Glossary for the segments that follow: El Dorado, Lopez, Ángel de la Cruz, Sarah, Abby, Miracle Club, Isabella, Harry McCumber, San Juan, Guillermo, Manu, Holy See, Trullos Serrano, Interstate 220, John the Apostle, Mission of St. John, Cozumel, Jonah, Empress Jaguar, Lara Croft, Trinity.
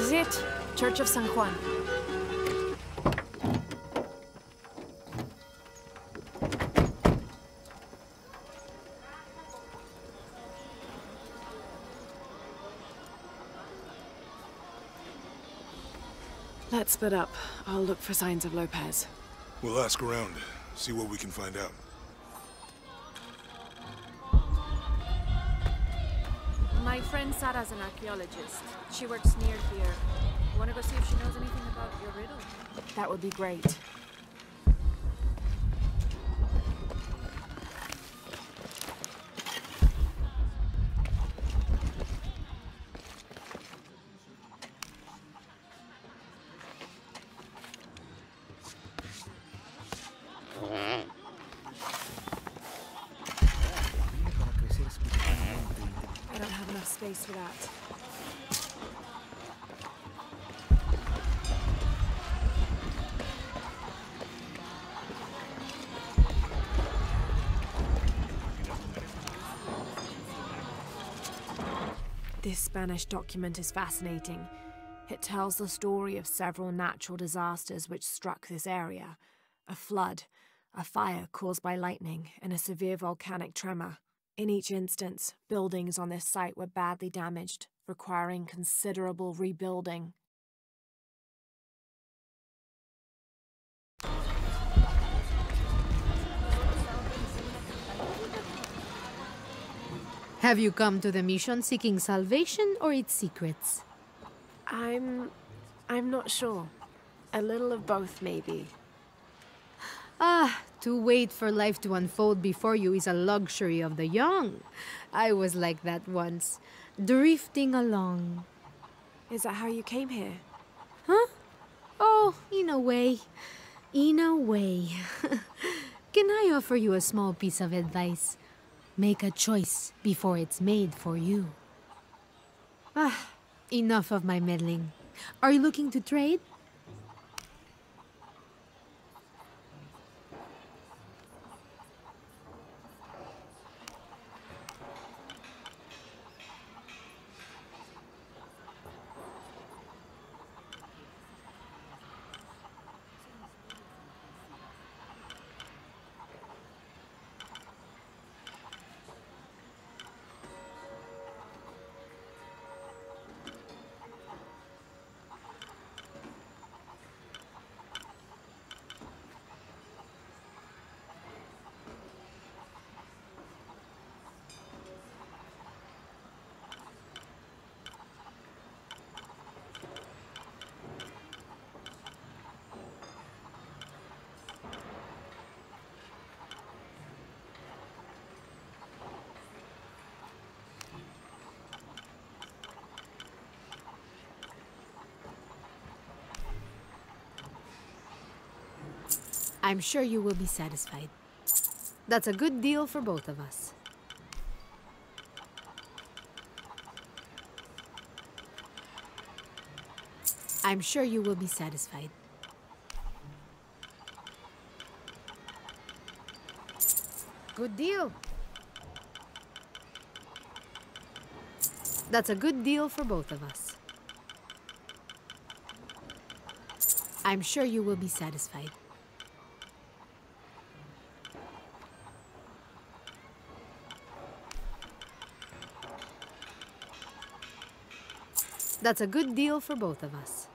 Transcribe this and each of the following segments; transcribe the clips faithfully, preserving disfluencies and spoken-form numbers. This is it, Church of San Juan. Let's split up. I'll look for signs of Lopez. We'll ask around, see what we can find out. My friend Sarah's an archaeologist. She works near here. Wanna go see if she knows anything about your riddle? That would be great. Space for that. This Spanish document is fascinating. It tells the story of several natural disasters which struck this area. A flood, a fire caused by lightning, and a severe volcanic tremor. In each instance, buildings on this site were badly damaged, requiring considerable rebuilding. Have you come to the mission seeking salvation or its secrets? I'm... I'm not sure. A little of both, maybe. Ah, to wait for life to unfold before you is a luxury of the young. I was like that once, drifting along. Is that how you came here? Huh? Oh, in a way. In a way. Can I offer you a small piece of advice? Make a choice before it's made for you. Ah, enough of my meddling. Are you looking to trade? I'm sure you will be satisfied. That's a good deal for both of us. I'm sure you will be satisfied. Good deal. That's a good deal for both of us. I'm sure you will be satisfied. That's a good deal for both of us.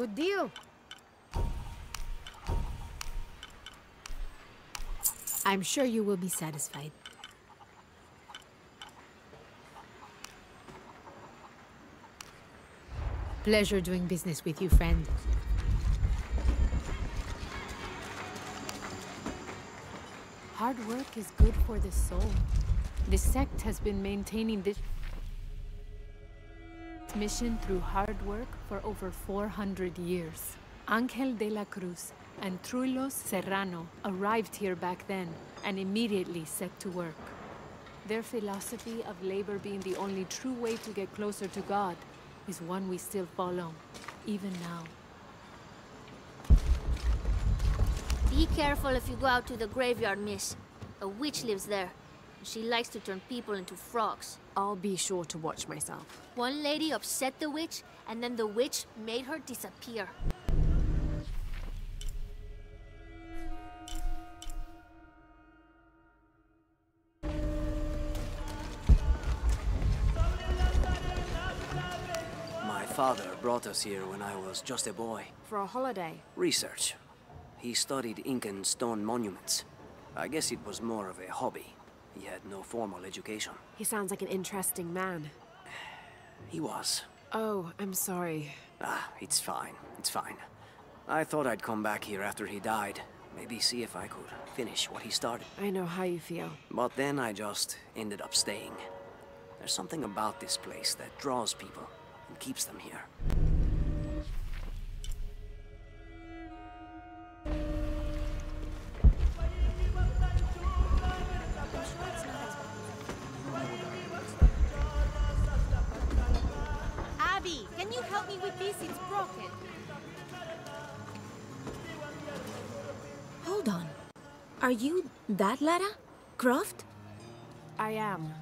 Good deal. I'm sure you will be satisfied. Pleasure doing business with you, friend. Hard work is good for the soul. The sect has been maintaining this mission through hard work for over four hundred years. Ángel de la Cruz and Trullos Serrano arrived here back then and immediately set to work. Their philosophy of labor being the only true way to get closer to God is one we still follow, even now. Be careful if you go out to the graveyard, miss. A witch lives there. She likes to turn people into frogs. I'll be sure to watch myself. One lady upset the witch, and then the witch made her disappear. My father brought us here when I was just a boy. For a holiday? Research. He studied Incan stone monuments. I guess it was more of a hobby. He had no formal education. He sounds like an interesting man. He was. Oh, I'm sorry. Ah, it's fine. It's fine. I thought I'd come back here after he died. Maybe see if I could finish what he started. I know how you feel. But then I just ended up staying. There's something about this place that draws people and keeps them here. Are you that Lara Croft? I am.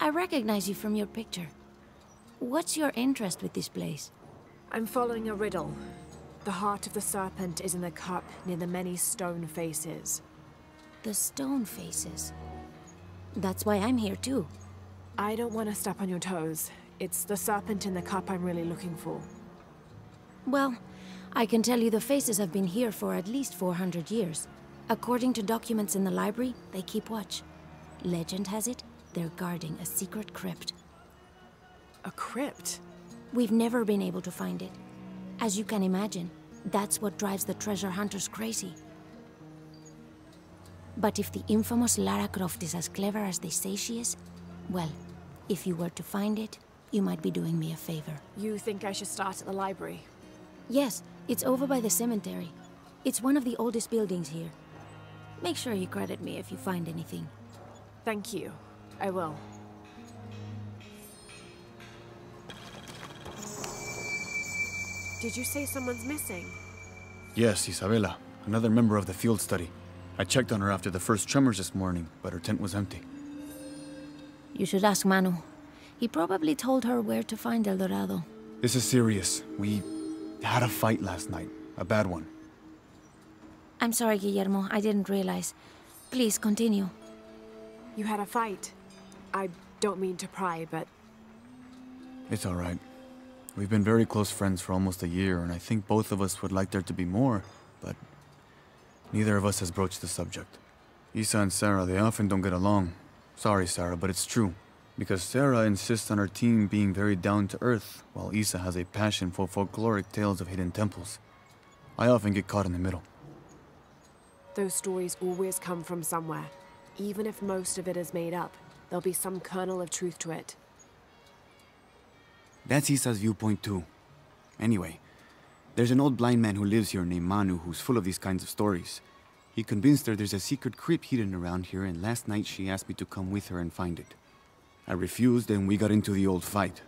I recognize you from your picture. What's your interest with this place? I'm following a riddle. The heart of the serpent is in the cup near the many stone faces. The stone faces? That's why I'm here too. I don't want to step on your toes. It's the serpent in the cup I'm really looking for. Well, I can tell you the faces have been here for at least four hundred years. According to documents in the library, they keep watch. Legend has it, they're guarding a secret crypt. A crypt? We've never been able to find it. As you can imagine, that's what drives the treasure hunters crazy. But if the infamous Lara Croft is as clever as they say she is, well, if you were to find it, you might be doing me a favor. You think I should start at the library? Yes, it's over by the cemetery. It's one of the oldest buildings here. Make sure you credit me if you find anything. Thank you. I will. Did you say someone's missing? Yes, Isabella. Another member of the field study. I checked on her after the first tremors this morning, but her tent was empty. You should ask Manu. He probably told her where to find El Dorado. This is serious. We had a fight last night. A bad one. I'm sorry, Guillermo. I didn't realize. Please, continue. You had a fight. I don't mean to pry, but... It's all right. We've been very close friends for almost a year, and I think both of us would like there to be more, but... neither of us has broached the subject. Isa and Sarah, they often don't get along. Sorry, Sarah, but it's true. Because Sarah insists on her team being very down-to-earth, while Isa has a passion for folkloric tales of hidden temples. I often get caught in the middle. Those stories always come from somewhere. Even if most of it is made up, there'll be some kernel of truth to it. That's Isa's viewpoint too. Anyway, there's an old blind man who lives here named Manu who's full of these kinds of stories. He convinced her there's a secret crypt hidden around here, and last night she asked me to come with her and find it. I refused and we got into the old fight.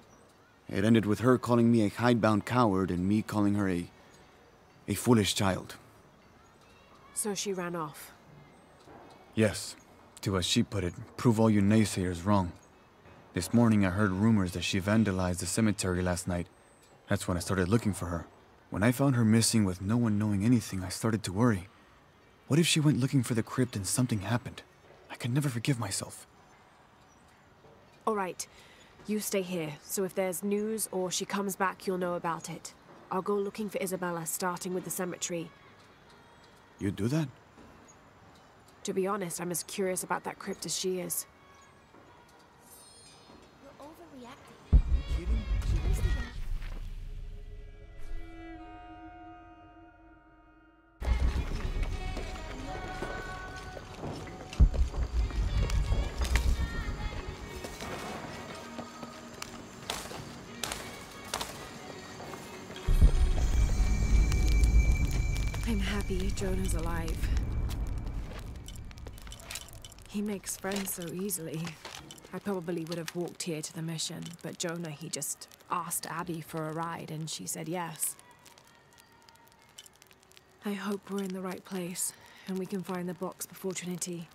It ended with her calling me a hidebound coward and me calling her a... a foolish child. So she ran off. Yes. To, as she put it, prove all you naysayers wrong. This morning I heard rumors that she vandalized the cemetery last night. That's when I started looking for her. When I found her missing with no one knowing anything, I started to worry. What if she went looking for the crypt and something happened? I could never forgive myself. All right. You stay here, so if there's news or she comes back, you'll know about it. I'll go looking for Isabella, starting with the cemetery. You do that? To be honest, I'm as curious about that crypt as she is. You're overreacting. Are you kidding? She was the one. I'm happy Jonah's alive. He makes friends so easily. I probably would have walked here to the mission, but Jonah, he just asked Abby for a ride and she said yes. I hope we're in the right place and we can find the box before Trinity.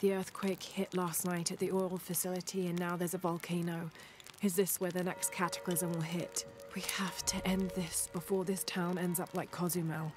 The earthquake hit last night at the oil facility and now there's a volcano. Is this where the next cataclysm will hit? We have to end this before this town ends up like Cozumel.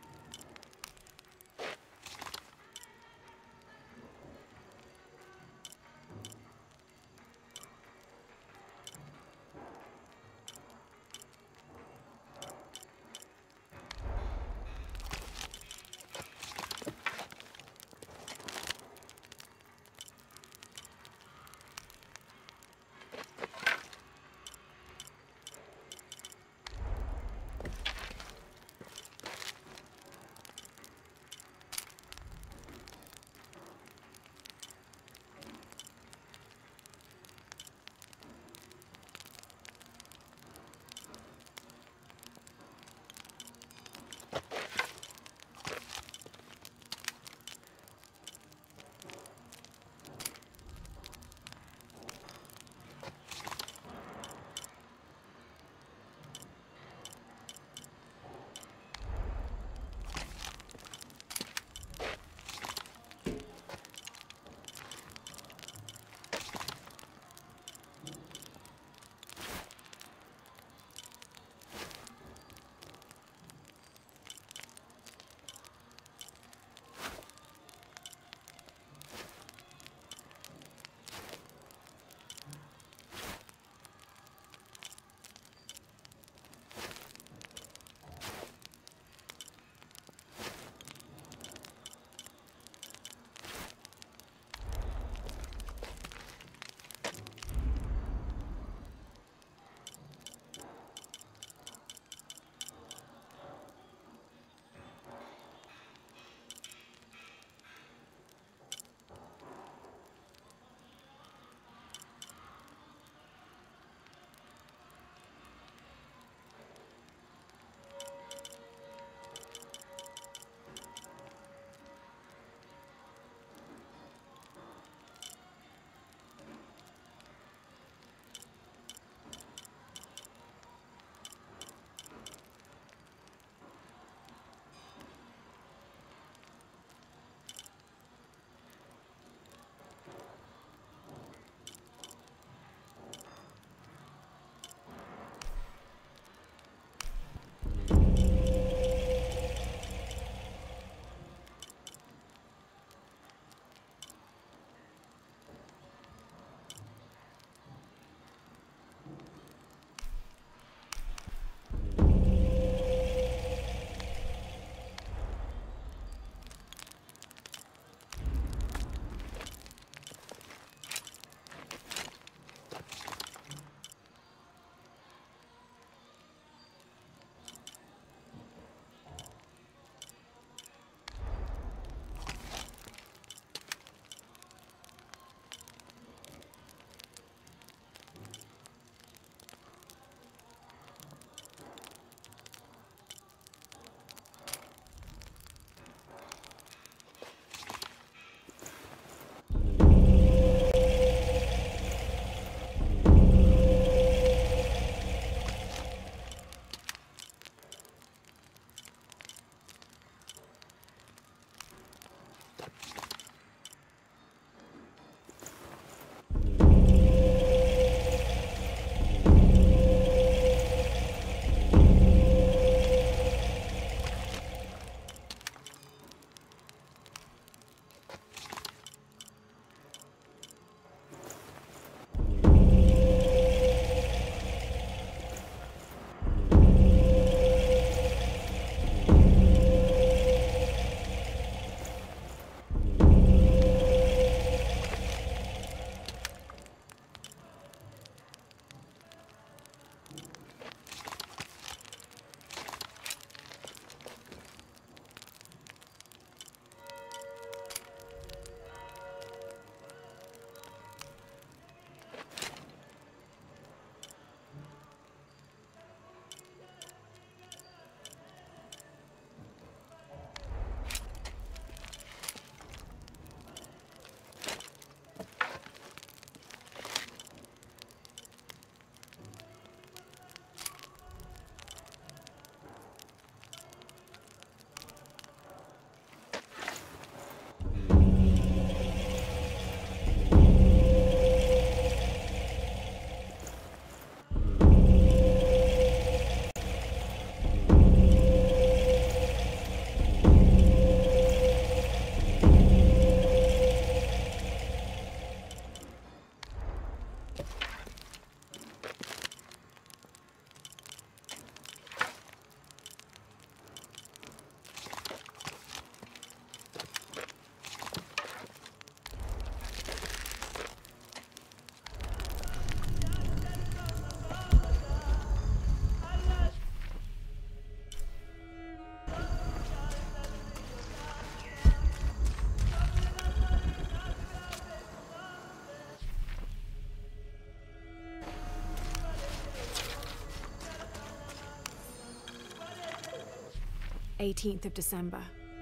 eighteenth of December,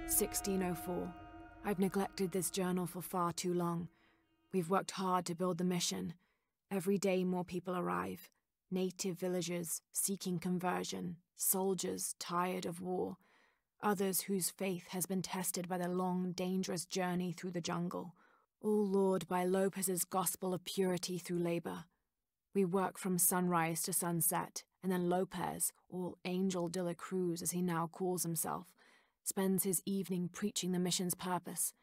sixteen oh four. I've neglected this journal for far too long. We've worked hard to build the mission. Every day more people arrive. Native villagers seeking conversion, soldiers tired of war, others whose faith has been tested by the long, dangerous journey through the jungle, all lured by Lopez's gospel of purity through labor. We work from sunrise to sunset, and then Lopez, or Angel de la Cruz as he now calls himself, spends his evening preaching the mission's purpose,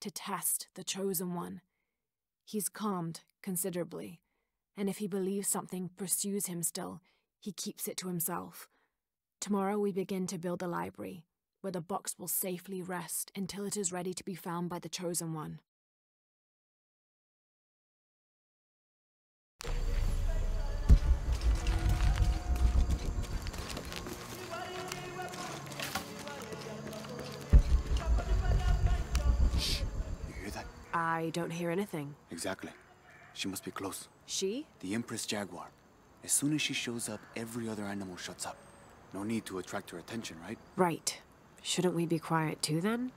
to test the chosen one. He's calmed considerably, and if he believes something pursues him still, he keeps it to himself. Tomorrow we begin to build a library, where the box will safely rest until it is ready to be found by the chosen one. Shh! You hear that? I don't hear anything. Exactly. She must be close. She? The Empress Jaguar. As soon as she shows up, every other animal shuts up. No need to attract her attention, right? Right. Shouldn't we be quiet too, then?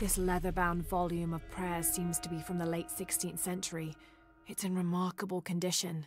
This leather-bound volume of prayers seems to be from the late sixteenth century. It's in remarkable condition.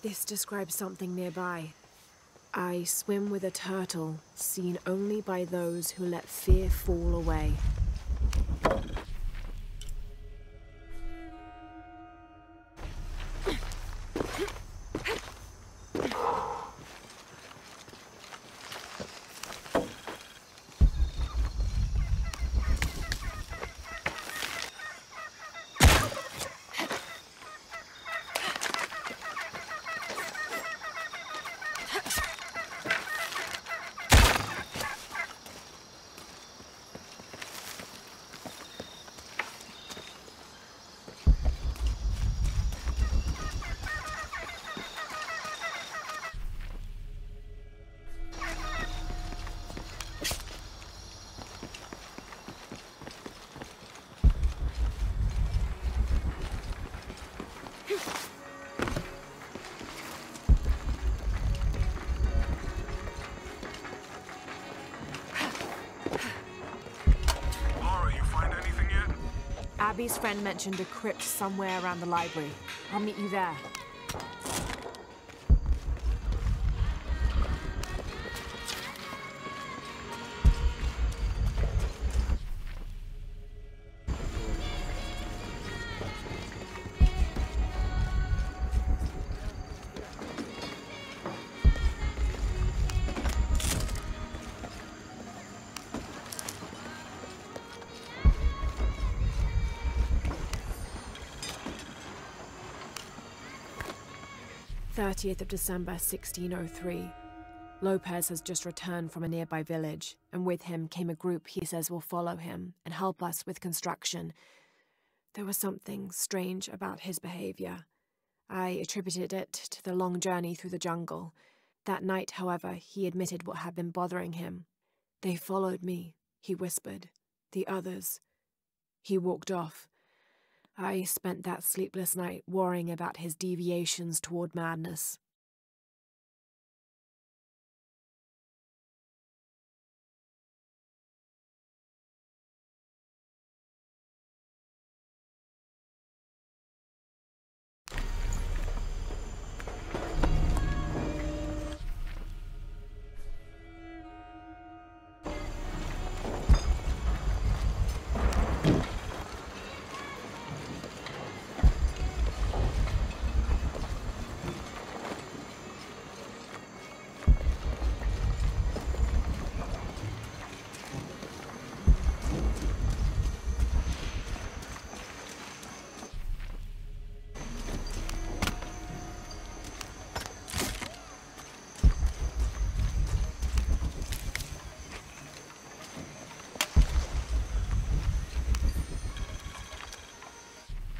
This describes something nearby. I swim with a turtle, seen only by those who let fear fall away. Abby's friend mentioned a crypt somewhere around the library. I'll meet you there. thirtieth of December, sixteen oh three. Lopez has just returned from a nearby village, and with him came a group he says will follow him and help us with construction. There was something strange about his behavior. I attributed it to the long journey through the jungle. That night, however, he admitted what had been bothering him. "They followed me," he whispered. "The others." He walked off. I spent that sleepless night worrying about his deviations toward madness.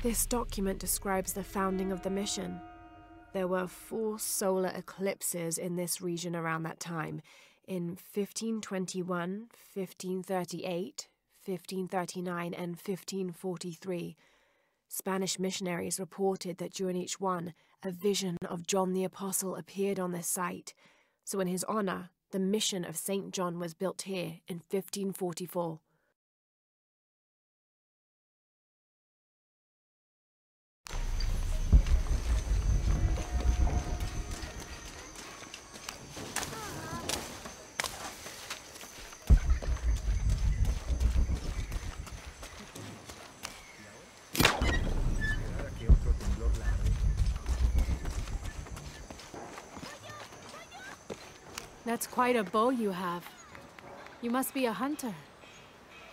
This document describes the founding of the mission. There were four solar eclipses in this region around that time, in fifteen twenty-one, fifteen thirty-eight, fifteen thirty-nine, and fifteen forty-three. Spanish missionaries reported that during each one, a vision of John the Apostle appeared on this site. So in his honor, the Mission of Saint John was built here in fifteen forty-four. That's quite a bow you have. You must be a hunter.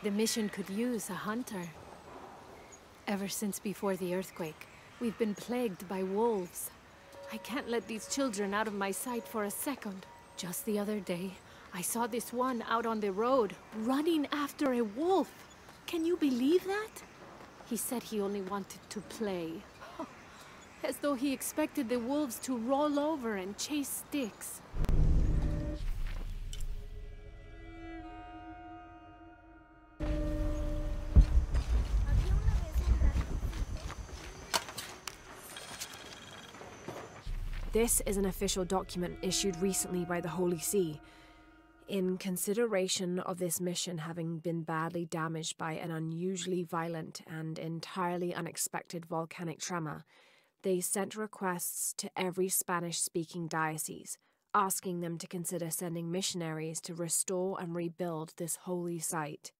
The mission could use a hunter. Ever since before the earthquake, we've been plagued by wolves. I can't let these children out of my sight for a second. Just the other day, I saw this one out on the road, running after a wolf. Can you believe that? He said he only wanted to play. As though he expected the wolves to roll over and chase sticks. This is an official document issued recently by the Holy See. In consideration of this mission having been badly damaged by an unusually violent and entirely unexpected volcanic tremor, they sent requests to every Spanish-speaking diocese, asking them to consider sending missionaries to restore and rebuild this holy site.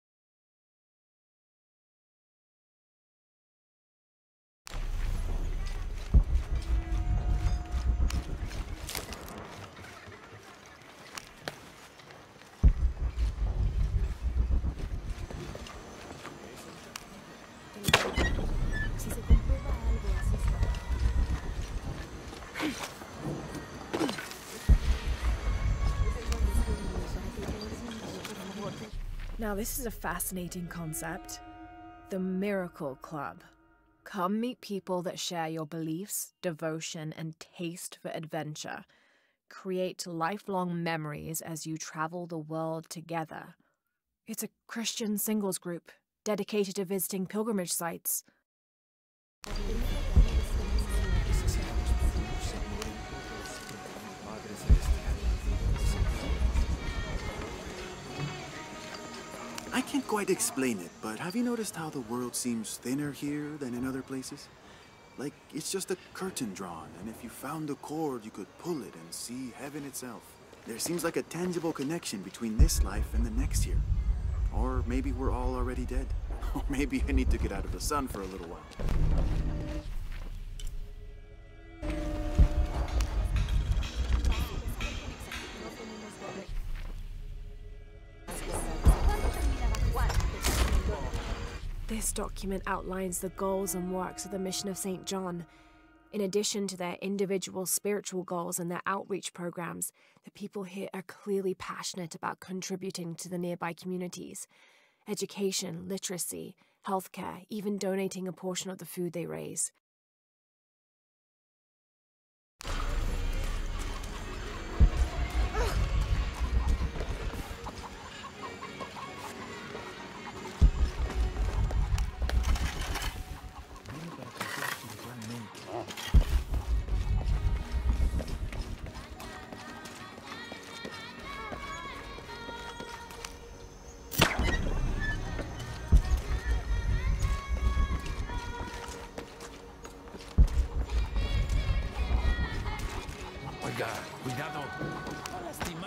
Now this is a fascinating concept. The Miracle Club. Come meet people that share your beliefs, devotion, and taste for adventure. Create lifelong memories as you travel the world together. It's a Christian singles group dedicated to visiting pilgrimage sites. I can't can't quite explain it, but have you noticed how the world seems thinner here than in other places? Like, it's just a curtain drawn, and if you found the cord, you could pull it and see heaven itself. There seems like a tangible connection between this life and the next here. Or maybe we're all already dead. Or maybe I need to get out of the sun for a little while. This document outlines the goals and works of the Mission of Saint John. In addition to their individual spiritual goals and their outreach programs, the people here are clearly passionate about contributing to the nearby communities. Education, literacy, healthcare, even donating a portion of the food they raise. Cuidado, cuidado.